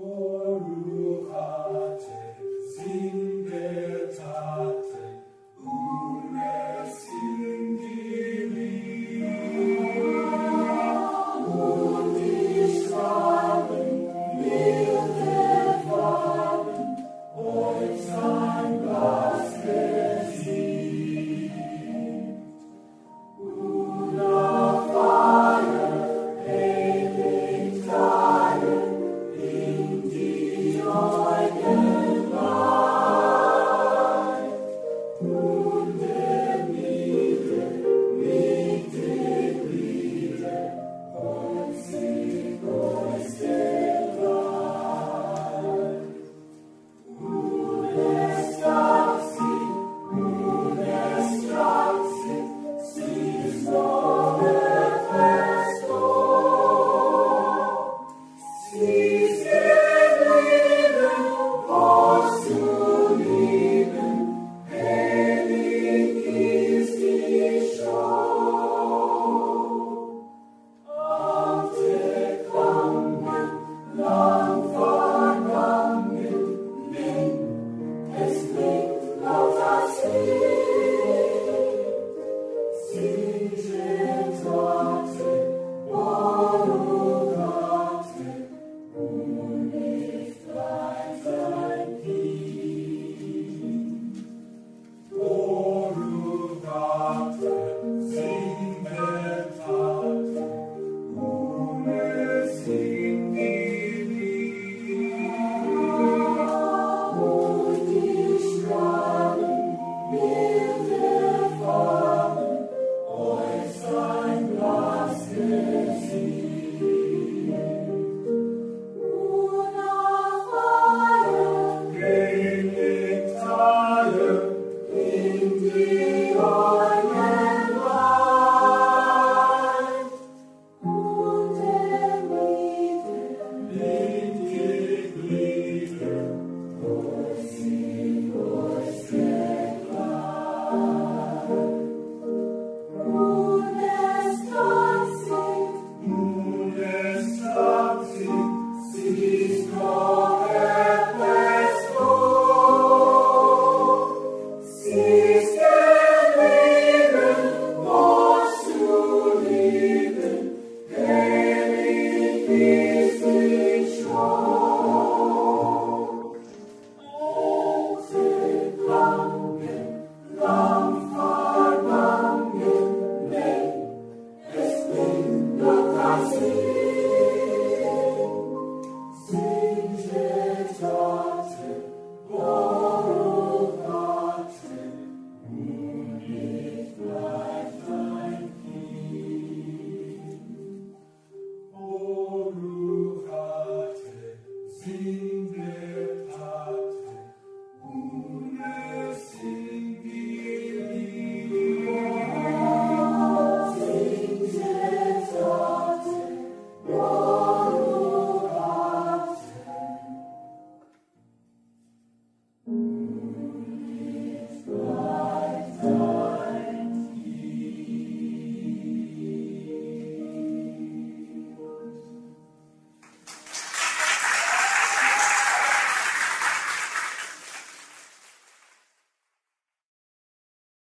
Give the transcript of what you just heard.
Baruch Atah.